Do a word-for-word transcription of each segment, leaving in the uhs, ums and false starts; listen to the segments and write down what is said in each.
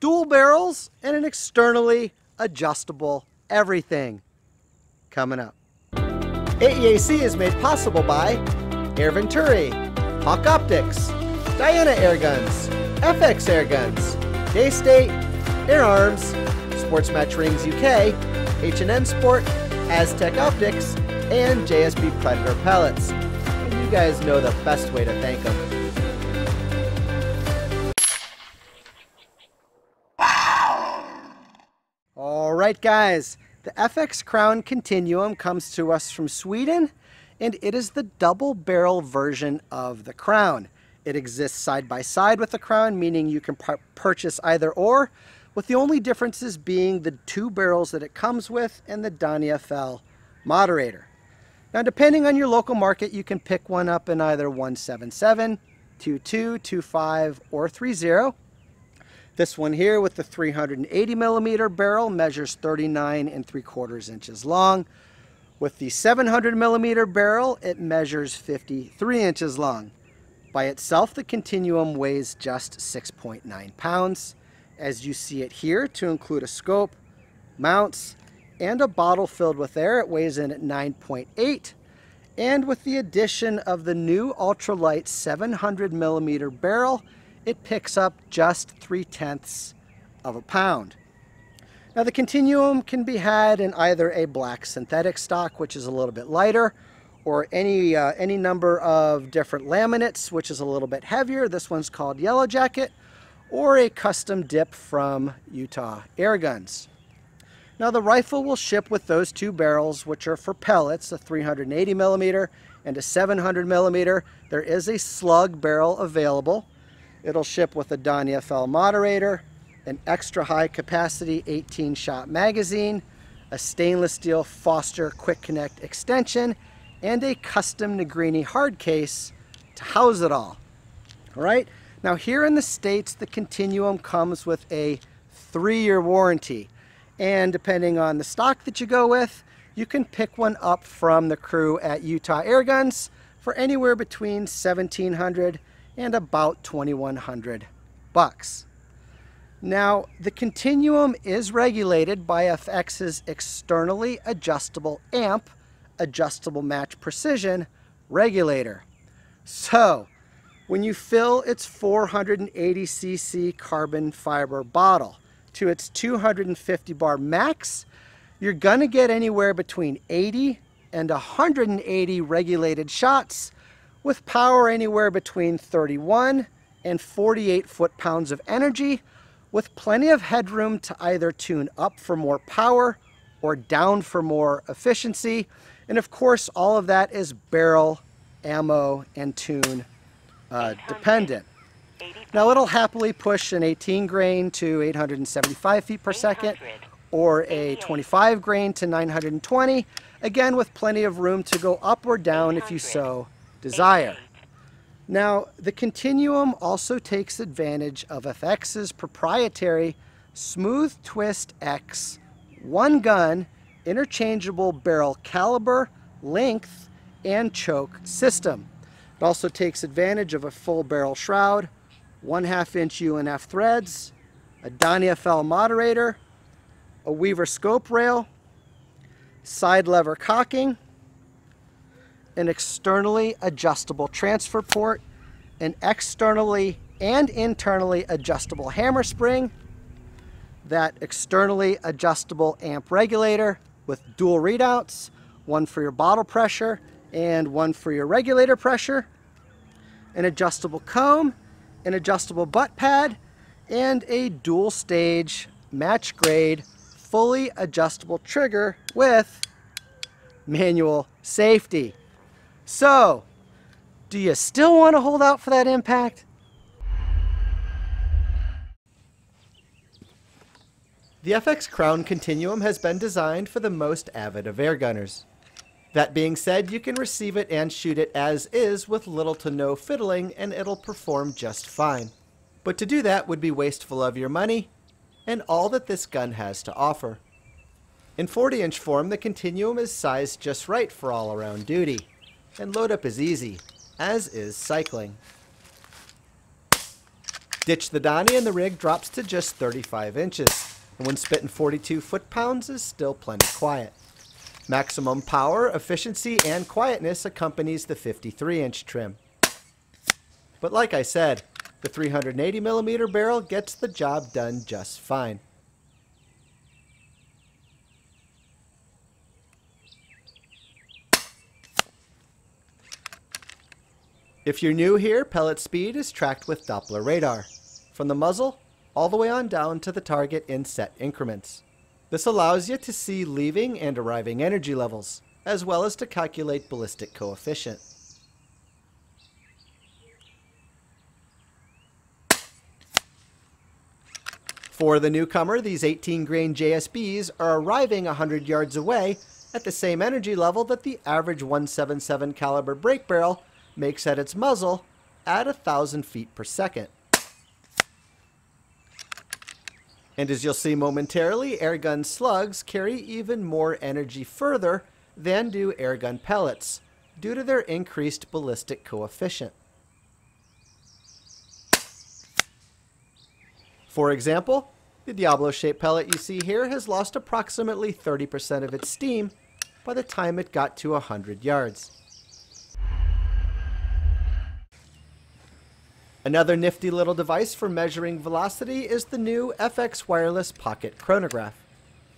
dual barrels, and an externally adjustable everything. Coming up. A E A C is made possible by Air Venturi, Hawk Optics, Diana Airguns, F X Airguns, Daystate, Air Arms, Sports Match Rings U K, H and N Sport, Aztec Optics, and J S B Predator Pellets. And you guys know the best way to thank them. Alright guys, the F X Crown Continuum comes to us from Sweden, and it is the double barrel version of the Crown. It exists side by side with the Crown, meaning you can purchase either or, with the only differences being the two barrels that it comes with and the DonnyFL moderator. Now depending on your local market, you can pick one up in either one seventy-seven, twenty-two, twenty-five, or thirty. This one here with the three hundred eighty millimeter barrel measures thirty-nine and three quarters inches long. With the seven hundred millimeter barrel, it measures fifty-three inches long. By itself, the Continuum weighs just six point nine pounds. As you see it here, to include a scope, mounts, and a bottle filled with air, it weighs in at nine point eight. And with the addition of the new ultralight seven hundred millimeter barrel, it picks up just three-tenths of a pound. Now the Continuum can be had in either a black synthetic stock, which is a little bit lighter, or any, uh, any number of different laminates, which is a little bit heavier. This one's called Yellow Jacket, or a custom dip from Utah Air Guns. Now the rifle will ship with those two barrels, which are for pellets, a three hundred eighty millimeter and a seven hundred millimeter. There is a slug barrel available. It'll ship with a DonnyFL moderator, an extra high capacity eighteen shot magazine, a stainless steel Foster Quick Connect extension, and a custom Negrini hard case to house it all. All right, now here in the States, the Continuum comes with a three year warranty. And depending on the stock that you go with, you can pick one up from the crew at Utah Air Guns for anywhere between seventeen hundred and about twenty-one hundred bucks. Now, the Continuum is regulated by F X's externally adjustable amp, adjustable match precision regulator. So, when you fill its four hundred eighty c c carbon fiber bottle to its two hundred fifty bar max, you're gonna get anywhere between eighty and one hundred eighty regulated shots, with power anywhere between thirty-one and forty-eight foot-pounds of energy, with plenty of headroom to either tune up for more power or down for more efficiency. And of course, all of that is barrel, ammo, and tune uh, dependent. Now it'll happily push an eighteen grain to eight hundred seventy-five feet per second, or a twenty-five grain to nine hundred twenty, again with plenty of room to go up or down if you so desire. Now, the Continuum also takes advantage of F X's proprietary Smooth Twist X one-gun interchangeable barrel caliber, length, and choke system. It also takes advantage of a full barrel shroud, one half inch U N F threads, a DonnyFL moderator, a Weaver scope rail, side lever cocking, an externally adjustable transfer port, an externally and internally adjustable hammer spring, that externally adjustable amp regulator with dual readouts, one for your bottle pressure and one for your regulator pressure, an adjustable comb, an adjustable butt pad, and a dual stage match grade fully adjustable trigger with manual safety. So, do you still want to hold out for that impact? The F X Crown Continuum has been designed for the most avid of air gunners. That being said, you can receive it and shoot it as is with little to no fiddling, and it'll perform just fine. But to do that would be wasteful of your money and all that this gun has to offer. In forty inch form, the Continuum is sized just right for all around duty. And load up is easy, as is cycling. Ditch the Donny and the rig drops to just thirty-five inches, and when spitting forty-two foot-pounds is still plenty quiet. Maximum power, efficiency, and quietness accompanies the fifty-three inch trim. But like I said, the three hundred eighty millimeter barrel gets the job done just fine. If you're new here, pellet speed is tracked with Doppler radar, from the muzzle all the way on down to the target in set increments. This allows you to see leaving and arriving energy levels, as well as to calculate ballistic coefficient. For the newcomer, these eighteen grain J S Bs are arriving one hundred yards away at the same energy level that the average one seventy-seven caliber break barrel makes at its muzzle at one thousand feet per second. And as you'll see momentarily, airgun slugs carry even more energy further than do airgun pellets due to their increased ballistic coefficient. For example, the Diablo-shaped pellet you see here has lost approximately thirty percent of its steam by the time it got to one hundred yards. Another nifty little device for measuring velocity is the new F X Wireless Pocket Chronograph.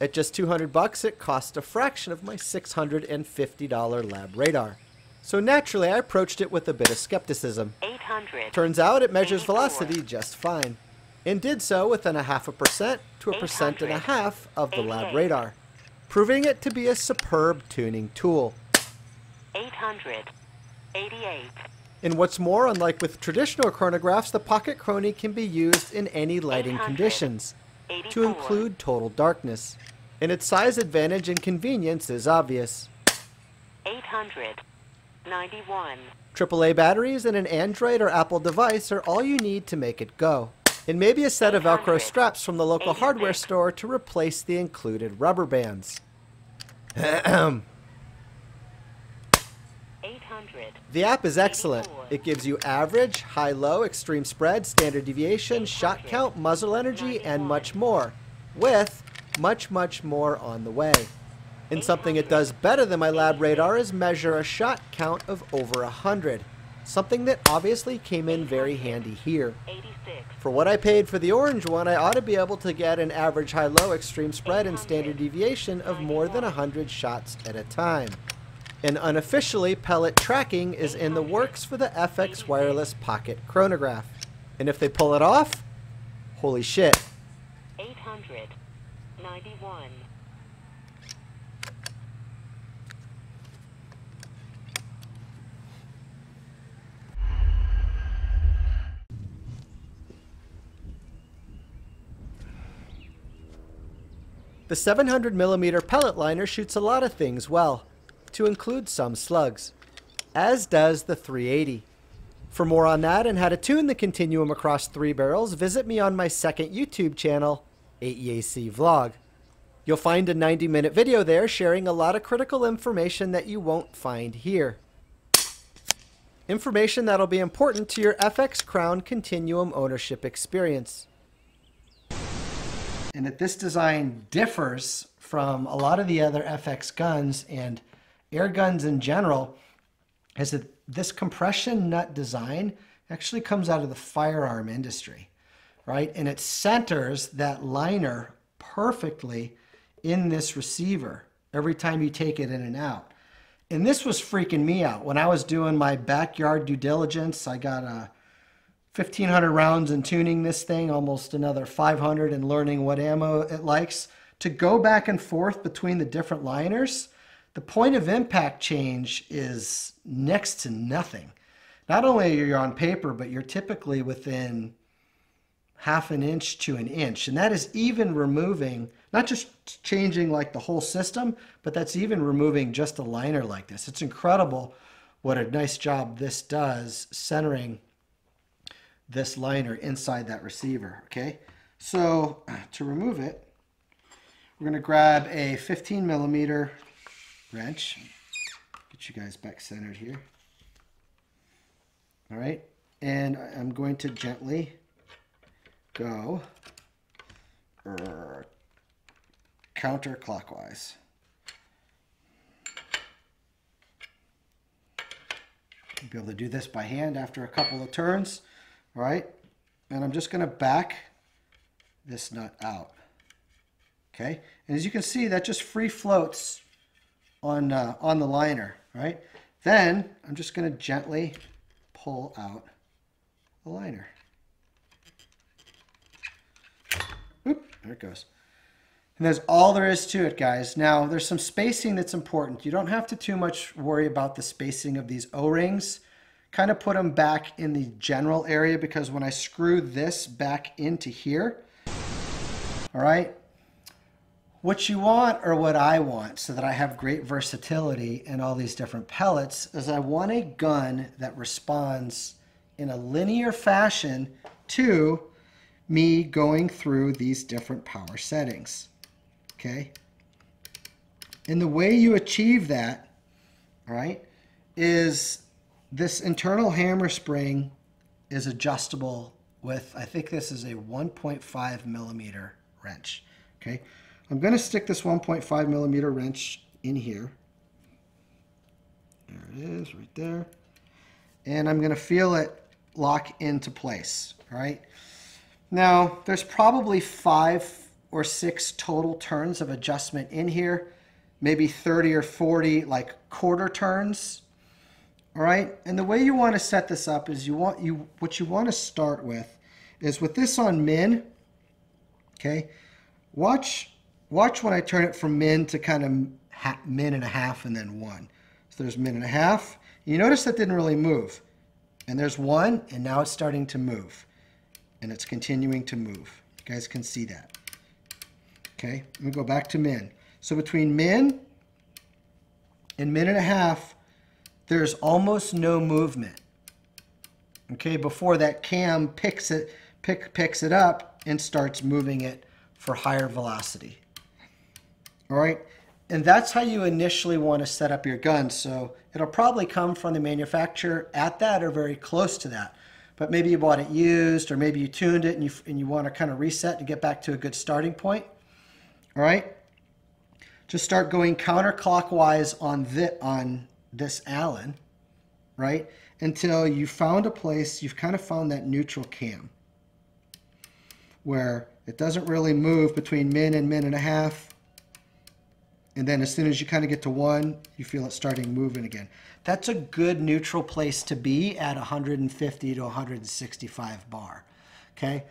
At just two hundred bucks, it cost a fraction of my six hundred fifty dollar lab radar. So naturally, I approached it with a bit of skepticism. Turns out it measures velocity just fine, and did so within a half a percent to a percent and a half of the lab radar, proving it to be a superb tuning tool. eight hundred eighty-eight. And what's more, unlike with traditional chronographs, the Pocket Chrony can be used in any lighting conditions, to include total darkness, and its size advantage and convenience is obvious. eight hundred ninety-one. triple A batteries and an Android or Apple device are all you need to make it go, and maybe a set of Velcro straps from the local hardware store to replace the included rubber bands. Ahem. The app is excellent. It gives you average, high-low, extreme spread, standard deviation, shot count, muzzle energy, and much more, with much, much more on the way. And something it does better than my lab radar is measure a shot count of over one hundred, something that obviously came in very handy here. For what I paid for the orange one, I ought to be able to get an average, high-low, extreme spread, and standard deviation of more than one hundred shots at a time. And unofficially, pellet tracking is in the works for the F X Wireless Pocket Chronograph. And if they pull it off, holy shit. eight hundred ninety-one. The seven hundred millimeter pellet liner shoots a lot of things well, to include some slugs, as does the three eighty. For more on that and how to tune the Continuum across three barrels, visit me on my second YouTube channel, A E A C Vlog. You'll find a ninety minute video there sharing a lot of critical information that you won't find here. Information that'll be important to your F X Crown Continuum ownership experience. And that this design differs from a lot of the other F X guns and air guns in general is that this compression nut design actually comes out of the firearm industry, right? And it centers that liner perfectly in this receiver every time you take it in and out. And this was freaking me out. When I was doing my backyard due diligence, I got a fifteen hundred rounds in tuning this thing, almost another five hundred and learning what ammo it likes. To go back and forth between the different liners, the point of impact change is next to nothing. Not only are you on paper, but you're typically within half an inch to an inch. And that is even removing, not just changing like the whole system, but that's even removing just a liner like this. It's incredible what a nice job this does centering this liner inside that receiver, okay? So to remove it, we're gonna grab a fifteen millimeter wrench. Get you guys back centered here. All right, and I'm going to gently go er, counterclockwise. You'll be able to do this by hand after a couple of turns, all right? And I'm just gonna back this nut out, okay? And as you can see, that just free floats on, uh, on the liner, right? Then I'm just gonna gently pull out the liner. Oop, there it goes. And that's all there is to it, guys. Now, there's some spacing that's important. You don't have to too much worry about the spacing of these O-rings. Kind of put them back in the general area, because when I screw this back into here, all right, what you want, or what I want, so that I have great versatility in all these different pellets, is I want a gun that responds in a linear fashion to me going through these different power settings, okay? And the way you achieve that, all right, is this internal hammer spring is adjustable with, I think this is a one point five millimeter wrench, okay? I'm going to stick this one point five millimeter wrench in here. There it is, right there. And I'm going to feel it lock into place, all right? Now, there's probably five or six total turns of adjustment in here, maybe thirty or forty like quarter turns, all right? And the way you want to set this up is you want you what you want to start with is with this on min, okay? Watch Watch when I turn it from min to kind of min and a half and then one. So there's min and a half. You notice that didn't really move. And there's one, and now it's starting to move. And it's continuing to move. You guys can see that. Okay, let me go back to min. So between min and min and a half, there's almost no movement. Okay, before that cam picks it, pick, picks it up and starts moving it for higher velocity. All right, and that's how you initially want to set up your gun. So it'll probably come from the manufacturer at that or very close to that. But maybe you bought it used, or maybe you tuned it and you, and you want to kind of reset to get back to a good starting point. All right, just start going counterclockwise on, the, on this Allen, right? Until you found a place, you've kind of found that neutral cam where it doesn't really move between min and min and a half. And then as soon as you kind of get to one, you feel it starting moving again. That's a good neutral place to be at one fifty to one sixty-five bar, okay?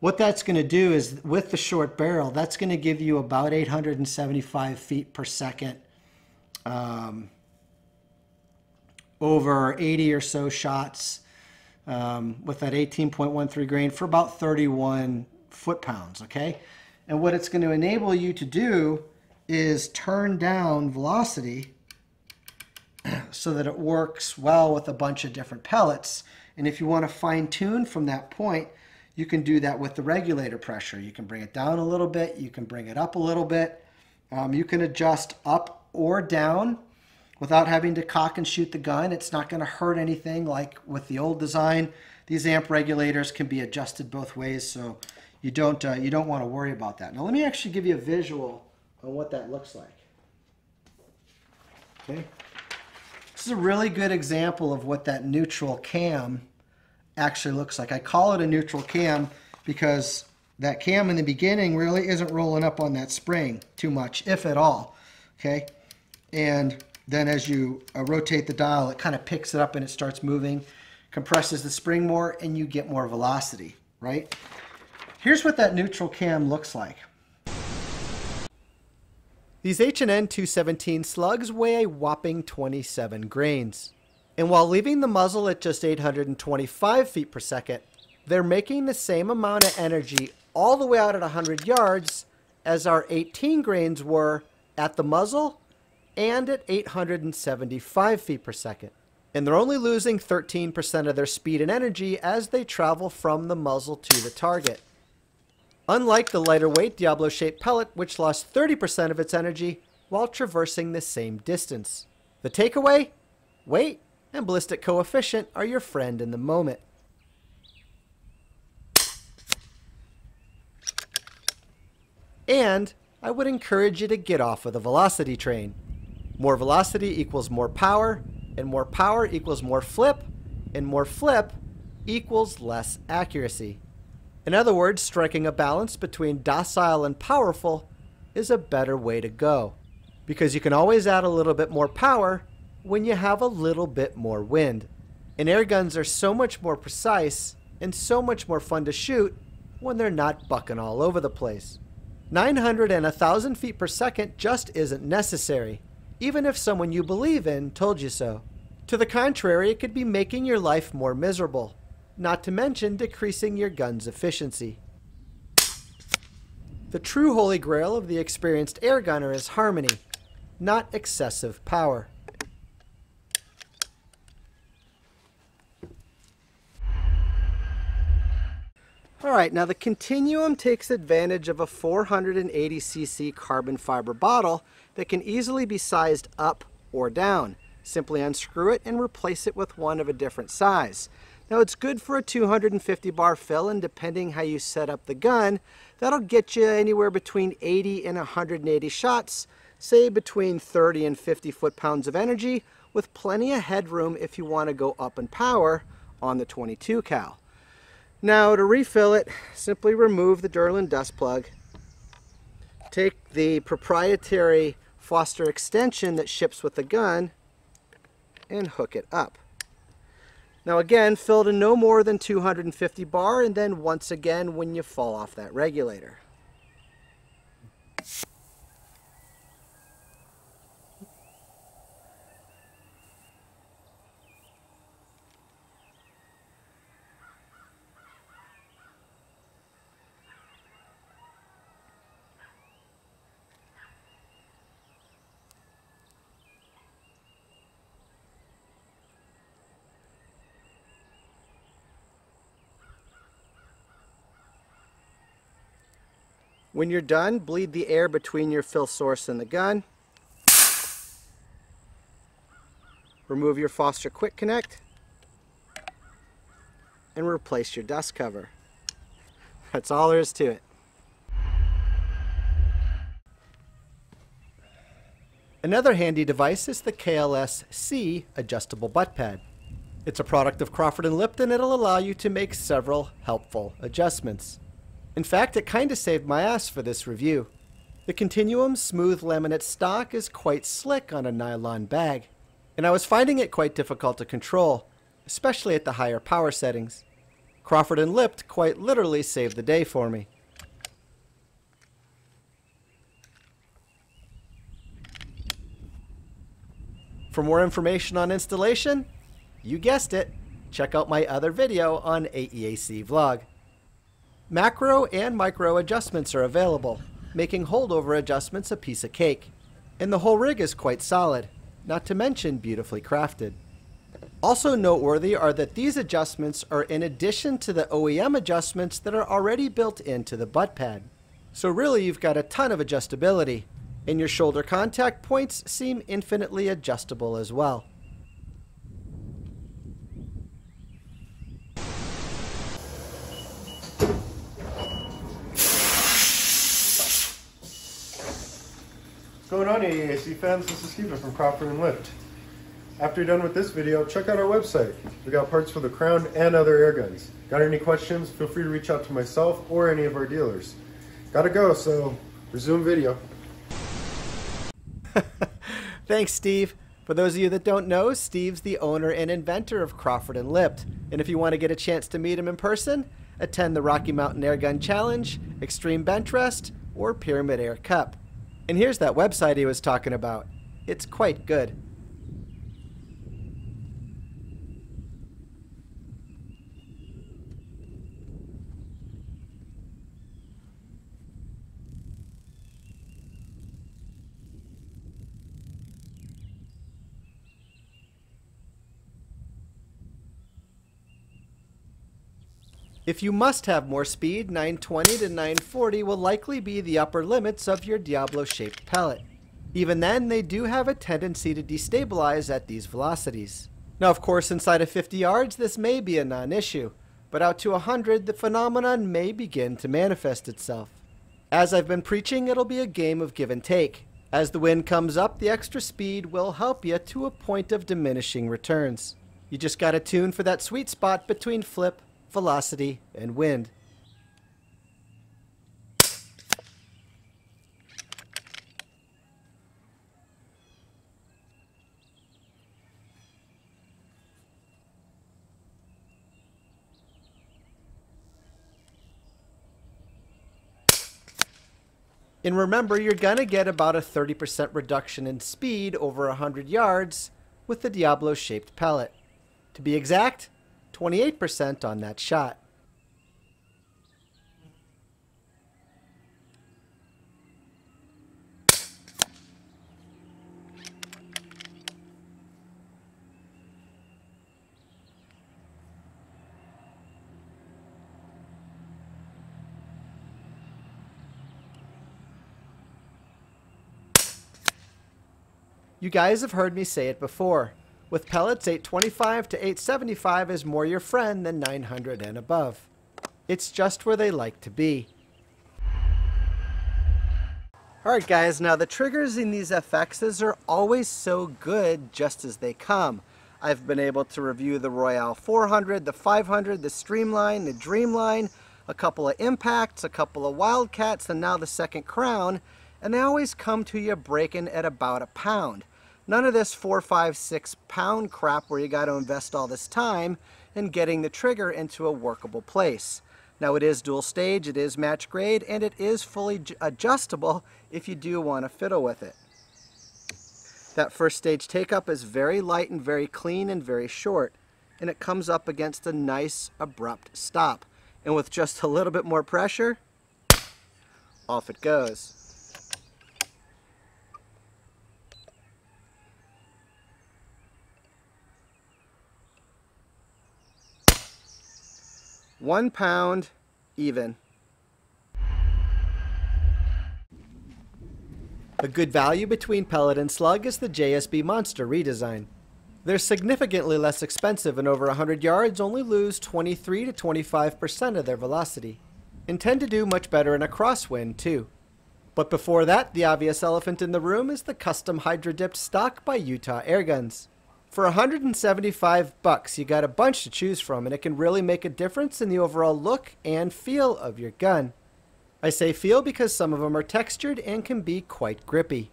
What that's going to do is with the short barrel, that's going to give you about eight hundred seventy-five feet per second um, over eighty or so shots um, with that eighteen point one three grain for about thirty-one foot-pounds, okay? And what it's going to enable you to do is turn down velocity so that it works well with a bunch of different pellets. And if you want to fine-tune from that point, you can do that with the regulator pressure. You can bring it down a little bit, you can bring it up a little bit, um, you can adjust up or down without having to cock and shoot the gun. It's not going to hurt anything like with the old design. These amp regulators can be adjusted both ways, so you don't uh, you don't want to worry about that. Now let me actually give you a visual on what that looks like. Okay, this is a really good example of what that neutral cam actually looks like. I call it a neutral cam because that cam in the beginning really isn't rolling up on that spring too much, if at all. Okay, and then as you uh, rotate the dial, it kind of picks it up and it starts moving, compresses the spring more, and you get more velocity, right? Here's what that neutral cam looks like. These H and N two seventeen slugs weigh a whopping twenty-seven grains. And while leaving the muzzle at just eight hundred twenty-five feet per second, they're making the same amount of energy all the way out at one hundred yards as our eighteen grains were at the muzzle and at eight hundred seventy-five feet per second. And they're only losing thirteen percent of their speed and energy as they travel from the muzzle to the target. Unlike the lighter weight Diablo-shaped pellet, which lost thirty percent of its energy while traversing the same distance. The takeaway? Weight and ballistic coefficient are your friend in the moment. and I would encourage you to get off of the velocity train. More velocity equals more power, and more power equals more flip, and more flip equals less accuracy. In other words, striking a balance between docile and powerful is a better way to go, because you can always add a little bit more power when you have a little bit more wind. And air guns are so much more precise and so much more fun to shoot when they're not bucking all over the place. nine hundred and one thousand feet per second just isn't necessary, even if someone you believe in told you so. To the contrary, it could be making your life more miserable, not to mention decreasing your gun's efficiency. The true holy grail of the experienced air gunner is harmony, not excessive power. Alright, now the Continuum takes advantage of a four hundred eighty c c carbon fiber bottle that can easily be sized up or down. Simply unscrew it and replace it with one of a different size. Now it's good for a two hundred fifty bar fill, and depending how you set up the gun, that'll get you anywhere between eighty and one hundred eighty shots, say between thirty and fifty foot-pounds of energy, with plenty of headroom if you want to go up in power on the twenty-two cal. Now to refill it, simply remove the Durlin dust plug, take the proprietary Foster extension that ships with the gun, and hook it up. Now again, fill to no more than two hundred fifty bar, and then once again when you fall off that regulator. When you're done, bleed the air between your fill source and the gun. Remove your Foster Quick Connect and replace your dust cover. That's all there is to it. Another handy device is the K L S C adjustable butt pad. It's a product of Crawford and Lipton. It'll allow you to make several helpful adjustments. In fact, it kinda saved my ass for this review. The Continuum's smooth laminate stock is quite slick on a nylon bag, and I was finding it quite difficult to control, especially at the higher power settings. Crawford and Lipt quite literally saved the day for me. For more information on installation, you guessed it, check out my other video on A E A C vlog. Macro and micro adjustments are available, making holdover adjustments a piece of cake. And the whole rig is quite solid, not to mention beautifully crafted. Also noteworthy are that these adjustments are in addition to the O E M adjustments that are already built into the butt pad. So really you've got a ton of adjustability, and your shoulder contact points seem infinitely adjustable as well. What's going on, A E A C fans? This is Stephen from Crawford and Lipt. After you're done with this video, check out our website. We got parts for the Crown and other airguns. Got any questions? Feel free to reach out to myself or any of our dealers. Gotta go, so resume video. Thanks, Steve. For those of you that don't know, Steve's the owner and inventor of Crawford and Lipt. And if you want to get a chance to meet him in person, attend the Rocky Mountain Air Gun Challenge, Extreme Bench Rest, or Pyramid Air Cup. And here's that website he was talking about. It's quite good. If you must have more speed, nine twenty to nine forty will likely be the upper limits of your Diablo-shaped pellet. Even then, they do have a tendency to destabilize at these velocities. Now, of course, inside of fifty yards, this may be a non-issue, but out to one hundred, the phenomenon may begin to manifest itself. As I've been preaching, it'll be a game of give and take. As the wind comes up, the extra speed will help you to a point of diminishing returns. You just gotta tune for that sweet spot between flip, velocity, and wind. And remember, you're gonna get about a thirty percent reduction in speed over one hundred yards with the Diablo-shaped pellet. To be exact, twenty-eight percent on that shot. You guys have heard me say it before. With pellets, eight twenty-five to eight seventy-five is more your friend than nine hundred and above. It's just where they like to be. Alright guys, now the triggers in these F Xs are always so good just as they come. I've been able to review the Royale four hundred, the five hundred, the Streamline, the Dreamline, a couple of Impacts, a couple of Wildcats, and now the second Crown. And they always come to you breaking at about a pound. None of this four, five, six pound crap where you got to invest all this time in getting the trigger into a workable place. Now it is dual stage, it is match grade, and it is fully adjustable if you do want to fiddle with it. That first stage take up is very light and very clean and very short, and it comes up against a nice abrupt stop. And with just a little bit more pressure, off it goes. One pound, even. A good value between pellet and slug is the J S B Monster redesign. They're significantly less expensive and over one hundred yards only lose twenty-three to twenty-five percent of their velocity, and tend to do much better in a crosswind too. But before that, the obvious elephant in the room is the custom hydro-dipped stock by Utah Air Guns. For one hundred seventy-five bucks, you got a bunch to choose from, and it can really make a difference in the overall look and feel of your gun. I say feel because some of them are textured and can be quite grippy.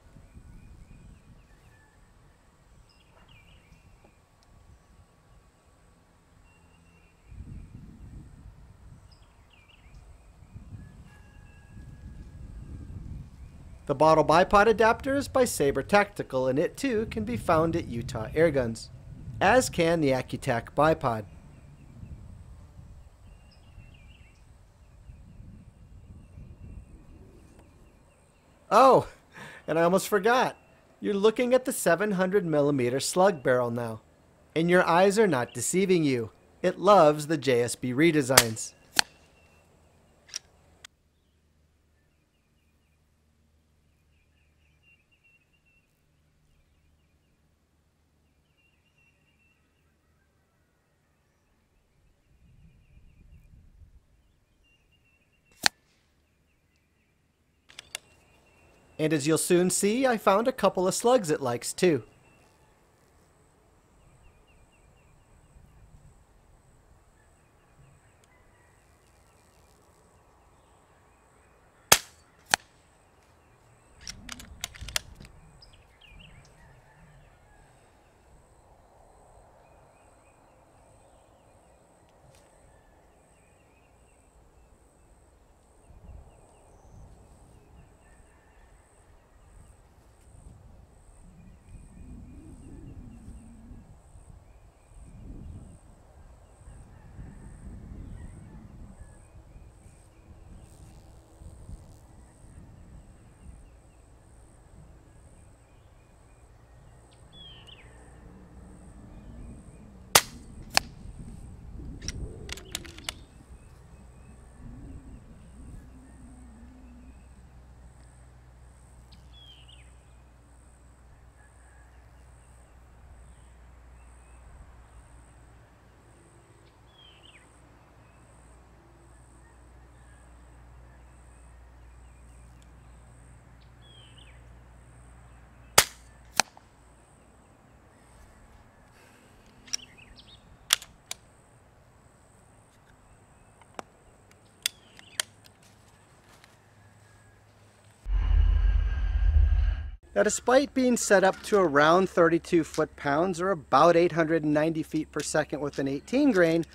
The bottle bipod adapter is by Sabre Tactical, and it too can be found at Utah Air Guns, as can the AccuTac bipod. Oh, and I almost forgot. You're looking at the seven hundred millimeter slug barrel now, and your eyes are not deceiving you. It loves the J S B redesigns. And as you'll soon see, I found a couple of slugs it likes too. Now, despite being set up to around thirty-two foot-pounds, or about eight hundred ninety feet per second with an eighteen grain,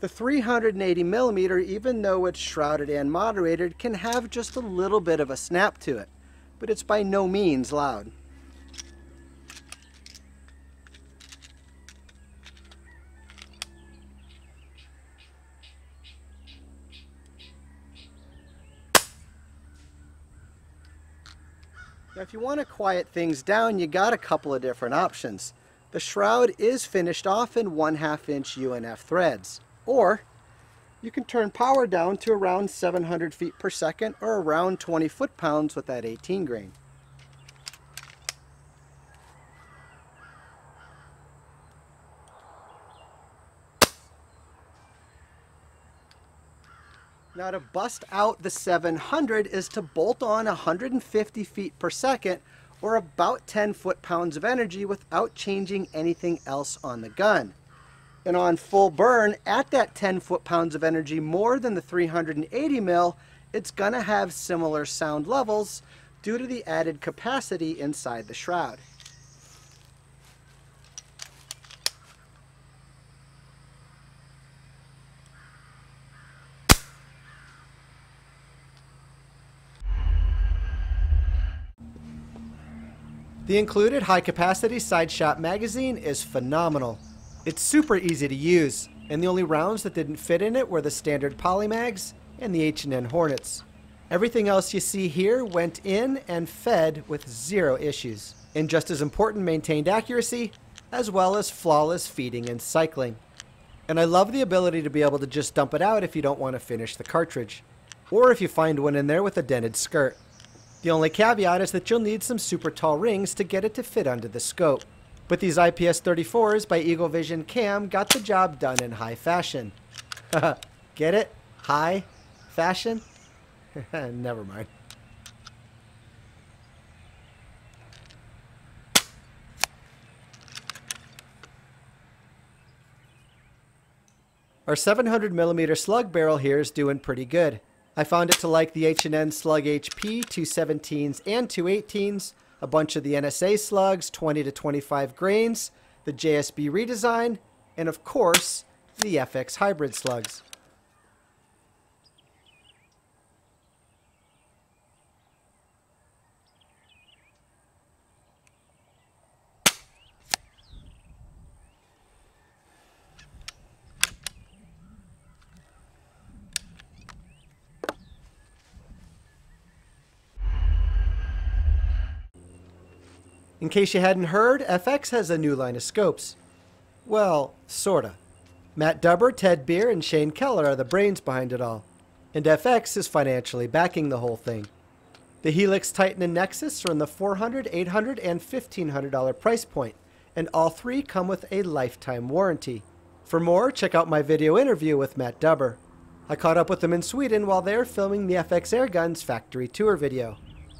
the three hundred eighty millimeter, even though it's shrouded and moderated, can have just a little bit of a snap to it, but it's by no means loud. Now, if you want to quiet things down, you got a couple of different options. The shroud is finished off in one half inch U N F threads, or you can turn power down to around seven hundred feet per second, or around twenty foot pounds with that eighteen grain. Now, to bust out the seven hundred is to bolt on one hundred fifty feet per second, or about ten foot-pounds of energy without changing anything else on the gun. And on full burn, at that ten foot-pounds of energy more than the three hundred eighty mil, it's gonna have similar sound levels due to the added capacity inside the shroud. The included high-capacity side shot magazine is phenomenal. It's super easy to use, and the only rounds that didn't fit in it were the standard polymags and the H and N Hornets. Everything else you see here went in and fed with zero issues, and just as important, maintained accuracy, as well as flawless feeding and cycling. And I love the ability to be able to just dump it out if you don't want to finish the cartridge, or if you find one in there with a dented skirt. The only caveat is that you'll need some super tall rings to get it to fit under the scope. But these I P S thirty-fours by Eagle Vision Cam got the job done in high fashion. Get it? High fashion? Never mind. Our seven hundred millimeter slug barrel here is doing pretty good. I found it to like the H and N Slug H P two seventeens and two eighteens, a bunch of the N S A slugs twenty to twenty-five grains, the J S B redesign, and of course, the F X hybrid slugs. In case you hadn't heard, F X has a new line of scopes. Well, sorta. Matt Dubber, Ted Beer, and Shane Keller are the brains behind it all, and F X is financially backing the whole thing. The Helix, Titan, and Nexus are in the four hundred dollars, eight hundred dollars, and fifteen hundred dollars price point, and all three come with a lifetime warranty. For more, check out my video interview with Matt Dubber. I caught up with them in Sweden while they were filming the F X Airguns factory tour video.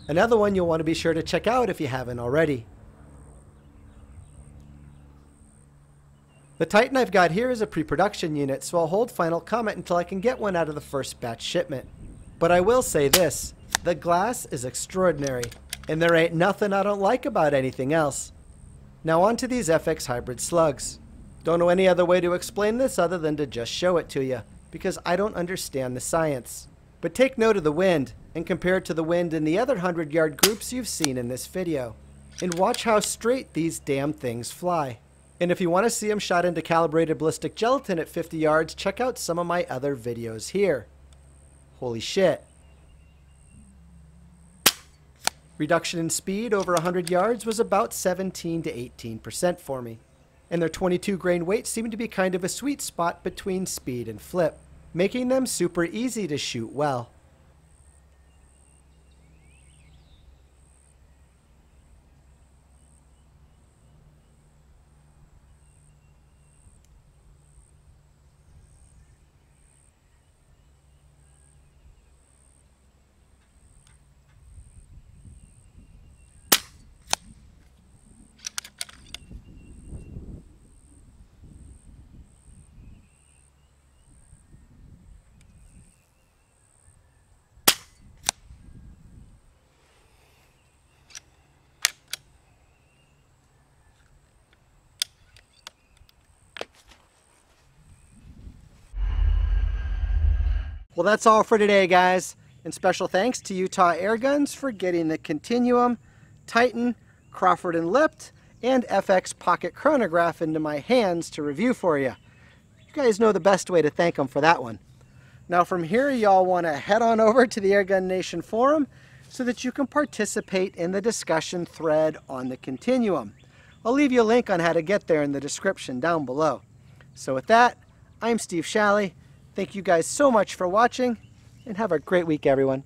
Another one you'll want to be sure to check out if you haven't already. The Titan I've got here is a pre-production unit, so I'll hold final comment until I can get one out of the first batch shipment. But I will say this, the glass is extraordinary, and there ain't nothing I don't like about anything else. Now on to these F X hybrid slugs. Don't know any other way to explain this other than to just show it to you, because I don't understand the science. But take note of the wind, and compare it to the wind in the other hundred yard groups you've seen in this video. And watch how straight these damn things fly. And if you want to see them shot into calibrated ballistic gelatin at fifty yards, check out some of my other videos here. Holy shit. Reduction in speed over one hundred yards was about seventeen to eighteen percent for me. And their twenty-two grain weight seemed to be kind of a sweet spot between speed and flip, making them super easy to shoot well. Well, that's all for today, guys. And special thanks to Utah Air Guns for getting the Continuum, Titan, Crawford and Lipton, and F X Pocket Chronograph into my hands to review for you. You guys know the best way to thank them for that one. Now from here, y'all want to head on over to the Airgun Nation forum so that you can participate in the discussion thread on the Continuum. I'll leave you a link on how to get there in the description down below. So with that, I'm Steve Shalley. Thank you guys so much for watching, and have a great week, everyone.